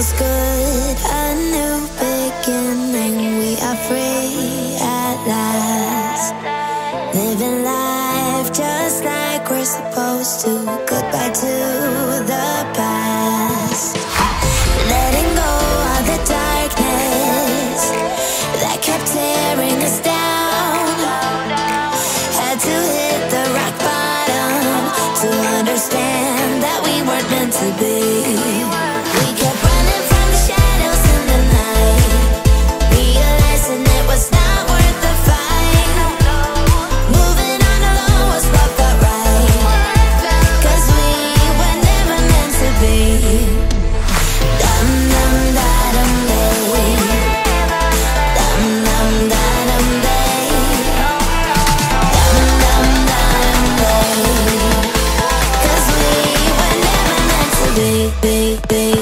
feels good. A new beginning, we are free at last. Living life just like we're supposed to. Goodbye to the past. Letting go of the darkness that kept tearing us down. Had to hit the rock bottom to understand that we weren't meant to be. Baby.